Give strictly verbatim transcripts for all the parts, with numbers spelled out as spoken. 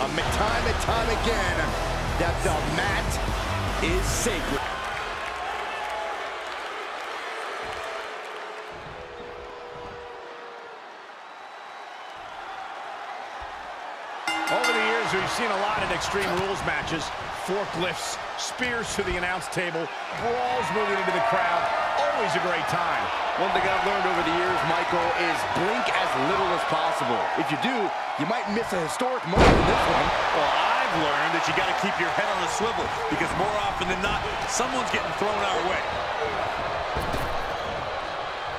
um, time and time again that the mat is sacred. Over the years, we've seen a lot of Extreme Rules matches, forklifts, spears to the announce table, brawls moving into the crowd. Always a great time. One thing I've learned over the years, Michael, is blink as little as possible. If you do, you might miss a historic moment in this one. Well, I've learned that you got to keep your head on the swivel because more often than not, someone's getting thrown our way.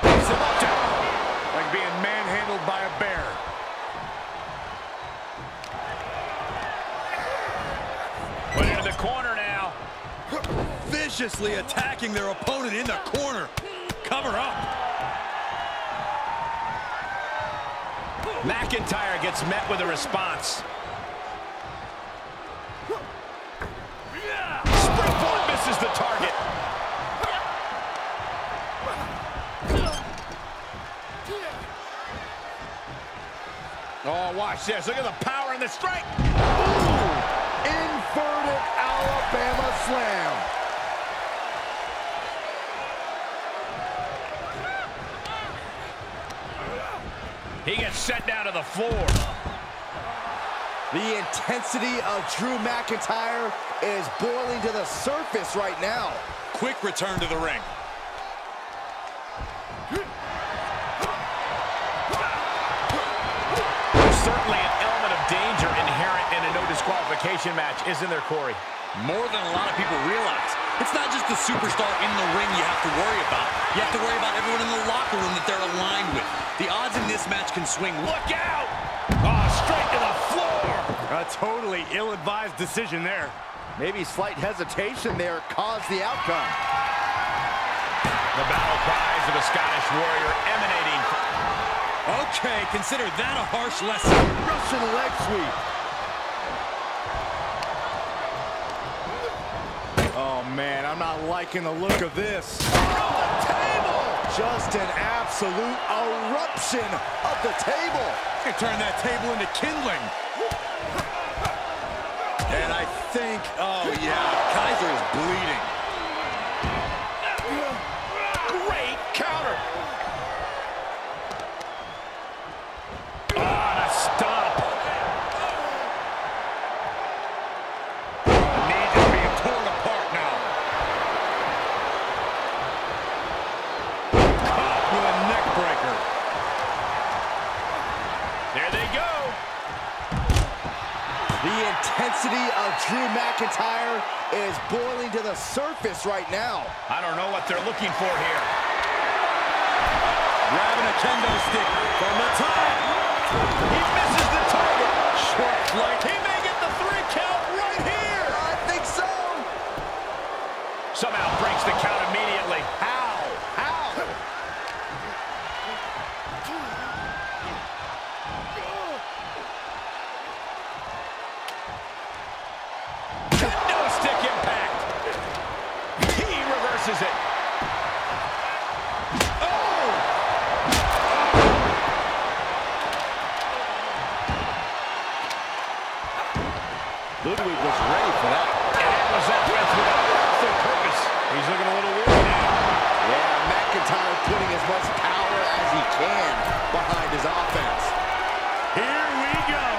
Like being manhandled by a bear. Put into the corner now. Viciously attacking their opponent in the corner. Cover up. McIntyre gets met with a response. Yeah. Springboard misses the target. Oh, watch this. Look at the power and the strike. Ooh. Inverted Alabama slam. He gets sent down to the floor. The intensity of Drew McIntyre is boiling to the surface right now. Quick return to the ring. Certainly an element of danger inherent in a no disqualification match, isn't there, Corey? More than a lot of people realize. It's not just the superstar in the ring you have to worry about. You have to worry about everyone in the locker room that they're aligned with. The odds in this match can swing. Look out! Oh, straight to the floor! A totally ill-advised decision there. Maybe slight hesitation there caused the outcome. The battle cries of a Scottish warrior emanating. Okay, consider that a harsh lesson. Russian leg sweep. Man, I'm not liking the look of this. Oh, the table! Just an absolute eruption of the table. You can turn that table into kindling. And I think, oh yeah, Kaiser is bleeding. Great counter. Ah, oh, a stop. Of Drew McIntyre is boiling to the surface right now. I don't know what they're looking for here. Grabbing a kendo stick from the top. He misses the target. Short flight. He may get the three count right here. I think so. Somehow breaks the count immediately. How? How? Is it? Oh! Ludwig was ready for that. And it was that breath without full purpose. He's looking a little weird now. Yeah, McIntyre putting as much power as he can behind his offense. Here we go.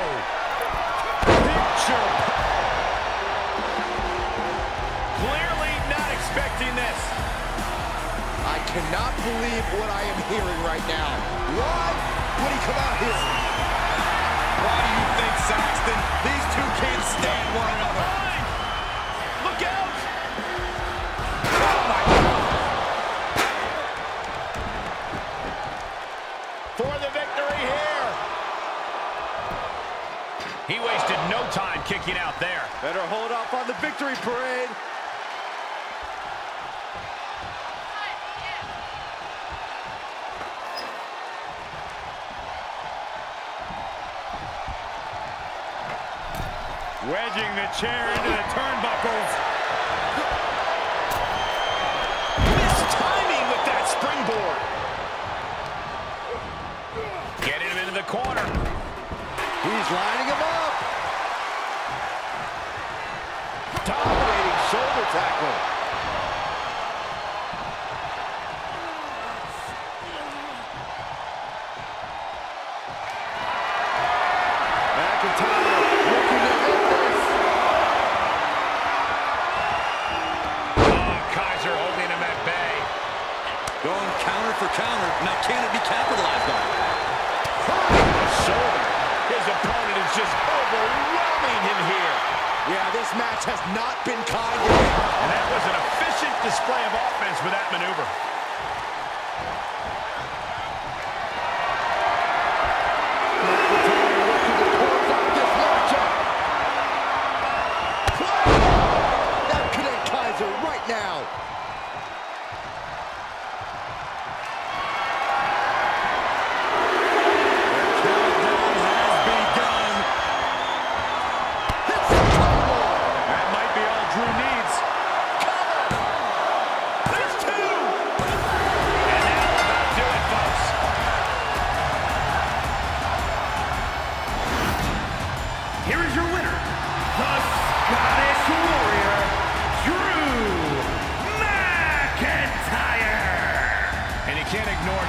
Picture. Cannot believe what I am hearing right now. What would he come out here? Why do you think, Saxton? These two can't stand one another. Look out! Oh my God! For the victory here. He wasted no time kicking out there. Better hold up on the victory parade. Wedging the chair into the turnbuckles. Mistiming with that springboard. Getting him into the corner. He's lining him up. Dominating shoulder tackle. McIntyre looking to end this. Oh, Kaiser holding him at bay. Going counter for counter. Now can it be capitalized on? The shoulder. His opponent is just overwhelming him here. Yeah, this match has not been kind to him. And that was an efficient display of offense with that maneuver. McIntyre looking to close out this matchup. That could end Kaiser right now.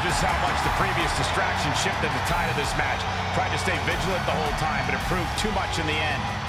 Just how much the previous distraction shifted the tide of this match. Tried to stay vigilant the whole time, but it proved too much in the end.